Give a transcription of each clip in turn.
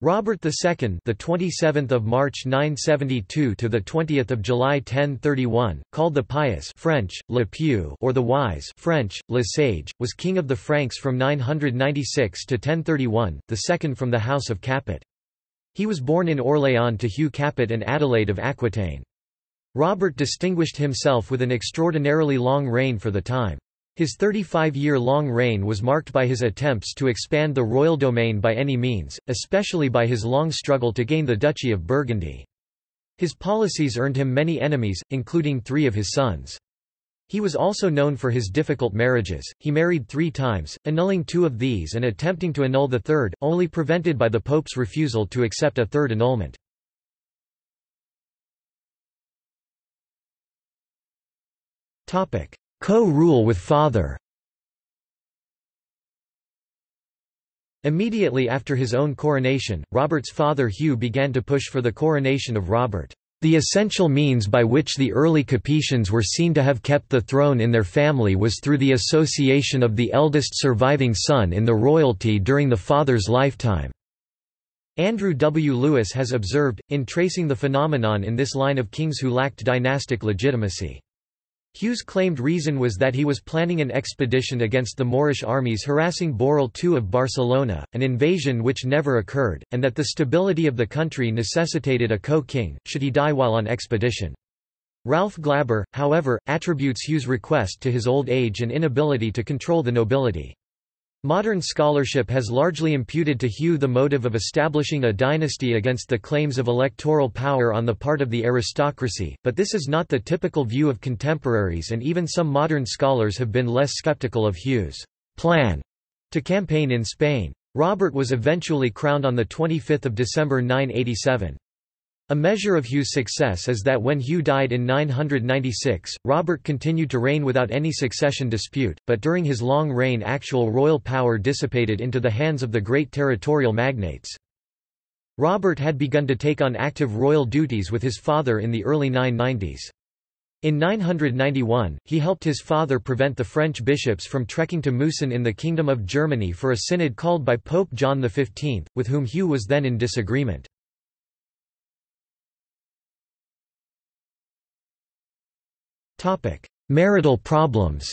Robert II, the 27th of March 972 to the 20th of July 1031, called the Pious (French: Le Pieux) or the Wise (French: Le Sage), was king of the Franks from 996 to 1031, the second from the House of Capet. He was born in Orléans to Hugh Capet and Adelaide of Aquitaine. Robert distinguished himself with an extraordinarily long reign for the time. His 35-year-long reign was marked by his attempts to expand the royal domain by any means, especially by his long struggle to gain the Duchy of Burgundy. His policies earned him many enemies, including three of his sons. He was also known for his difficult marriages. He married three times, annulling two of these and attempting to annul the third, only prevented by the Pope's refusal to accept a third annulment. Co-rule with father. Immediately after his own coronation, Robert's father Hugh began to push for the coronation of Robert, the essential means by which the early Capetians were seen to have kept the throne in their family was through the association of the eldest surviving son in the royalty during the father's lifetime. Andrew W. Lewis has observed, in tracing the phenomenon in this line of kings who lacked dynastic legitimacy. Hugh's claimed reason was that he was planning an expedition against the Moorish armies harassing Borrell II of Barcelona, an invasion which never occurred, and that the stability of the country necessitated a co-king, should he die while on expedition. Ralph Glaber, however, attributes Hugh's request to his old age and inability to control the nobility. Modern scholarship has largely imputed to Hugh the motive of establishing a dynasty against the claims of electoral power on the part of the aristocracy, but this is not the typical view of contemporaries, and even some modern scholars have been less skeptical of Hugh's plan to campaign in Spain. Robert was eventually crowned on 25 December 987. A measure of Hugh's success is that when Hugh died in 996, Robert continued to reign without any succession dispute, but during his long reign actual royal power dissipated into the hands of the great territorial magnates. Robert had begun to take on active royal duties with his father in the early 990s. In 991, he helped his father prevent the French bishops from trekking to Mouzon in the Kingdom of Germany for a synod called by Pope John XV, with whom Hugh was then in disagreement. Marital problems.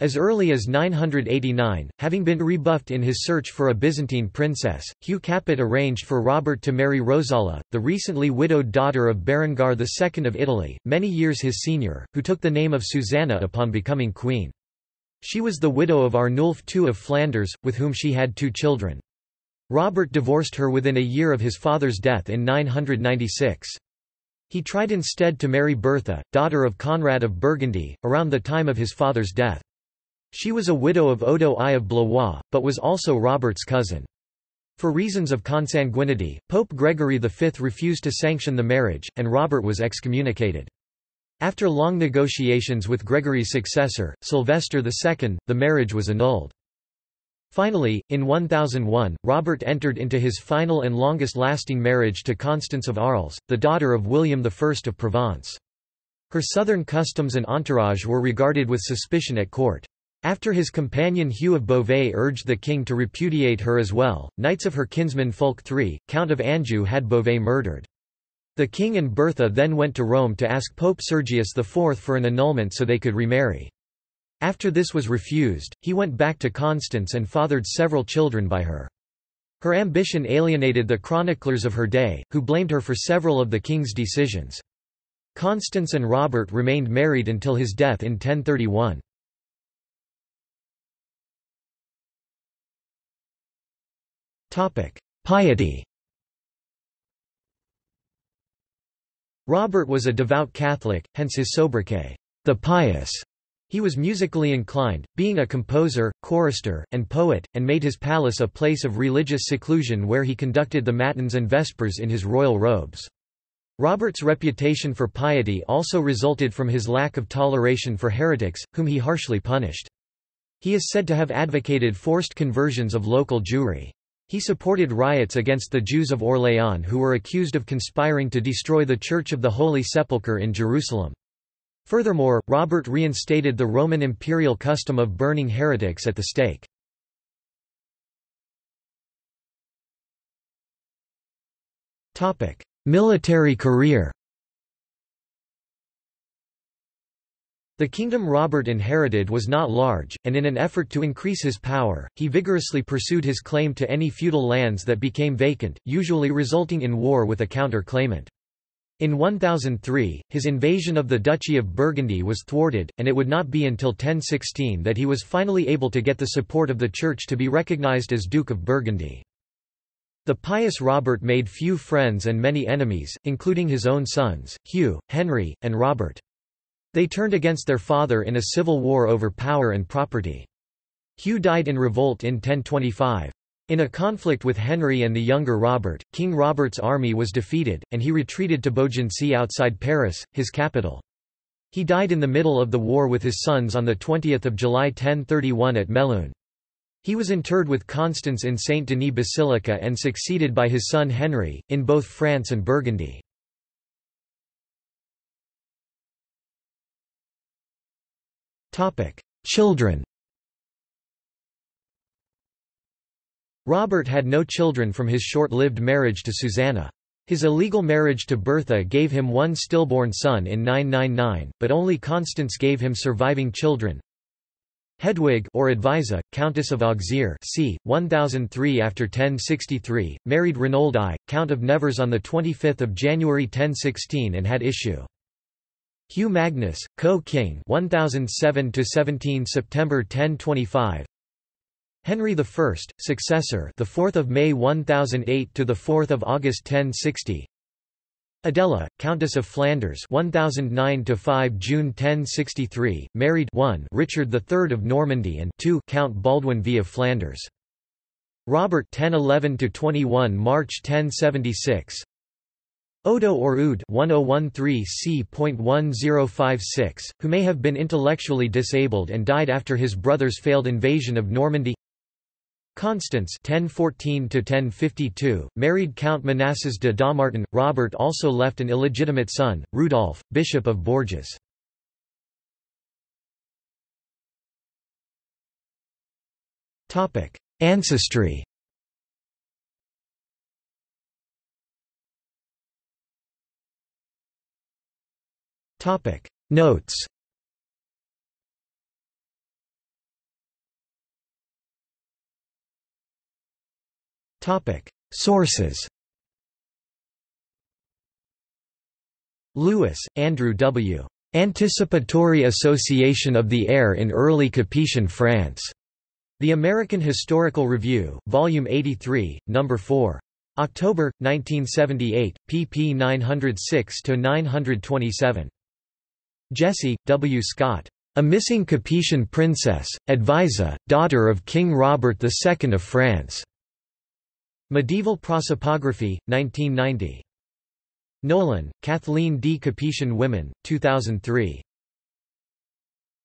As early as 989, having been rebuffed in his search for a Byzantine princess, Hugh Capet arranged for Robert to marry Rosala, the recently widowed daughter of Berengar II of Italy, many years his senior, who took the name of Susanna upon becoming queen. She was the widow of Arnulf II of Flanders, with whom she had two children. Robert divorced her within a year of his father's death in 996. He tried instead to marry Bertha, daughter of Conrad of Burgundy, around the time of his father's death. She was a widow of Odo I of Blois, but was also Robert's cousin. For reasons of consanguinity, Pope Gregory V refused to sanction the marriage, and Robert was excommunicated. After long negotiations with Gregory's successor, Sylvester II, the marriage was annulled. Finally, in 1001, Robert entered into his final and longest-lasting marriage to Constance of Arles, the daughter of William I of Provence. Her southern customs and entourage were regarded with suspicion at court. After his companion Hugh of Beauvais urged the king to repudiate her as well, knights of her kinsman Fulk III, Count of Anjou, had Beauvais murdered. The king and Bertha then went to Rome to ask Pope Sergius IV for an annulment so they could remarry. After this was refused, he went back to Constance and fathered several children by her. Her ambition alienated the chroniclers of her day, who blamed her for several of the king's decisions. Constance and Robert remained married until his death in 1031. Piety. Robert was a devout Catholic, hence his sobriquet, the Pious. He was musically inclined, being a composer, chorister, and poet, and made his palace a place of religious seclusion where he conducted the matins and vespers in his royal robes. Robert's reputation for piety also resulted from his lack of toleration for heretics, whom he harshly punished. He is said to have advocated forced conversions of local Jewry. He supported riots against the Jews of Orléans who were accused of conspiring to destroy the Church of the Holy Sepulchre in Jerusalem. Furthermore, Robert reinstated the Roman imperial custom of burning heretics at the stake. Military career. The kingdom Robert inherited was not large, and in an effort to increase his power, he vigorously pursued his claim to any feudal lands that became vacant, usually resulting in war with a counter-claimant. In 1003, his invasion of the Duchy of Burgundy was thwarted, and it would not be until 1016 that he was finally able to get the support of the Church to be recognized as Duke of Burgundy. The pious Robert made few friends and many enemies, including his own sons, Hugh, Henry, and Robert. They turned against their father in a civil war over power and property. Hugh died in revolt in 1025. In a conflict with Henry and the younger Robert, King Robert's army was defeated, and he retreated to Beaugency outside Paris, his capital. He died in the middle of the war with his sons on 20 July 1031 at Melun. He was interred with Constance in Saint Denis Basilica and succeeded by his son Henry, in both France and Burgundy. Children. Robert had no children from his short-lived marriage to Susanna. His illegal marriage to Bertha gave him one stillborn son in 999, but only Constance gave him surviving children. Hedwig or Advisa, Countess of Auxerre, c. 1003 after 1063, married Renauld I, Count of Nevers on 25 January 1016 and had issue. Hugh Magnus, co-king 1007 to 17 September 1025. Henry I, successor, the 4th of May 1008 to the 4th of August 1060. Adela, Countess of Flanders 1009 to 5 June 1063, married 1 Richard III of Normandy and 2 Count Baldwin V of Flanders. Robert 1011 to 21 March 1076. Odo or Oud 1013 c.1056, who may have been intellectually disabled and died after his brother's failed invasion of Normandy. Constance 1014–1052, married Count Manasses de Damartin. Robert also left an illegitimate son, Rudolf, Bishop of Bourges. Ancestry. Notes. Sources. Lewis, Andrew W. Anticipatory Association of the Heir in Early Capetian France. The American Historical Review, Volume 83, Number 4. October, 1978, pp 906–927. Jesse, W. Scott. A Missing Capetian Princess, Advisa, Daughter of King Robert II of France. Medieval Prosopography, 1990. Nolan, Kathleen D. Capetian Women, 2003.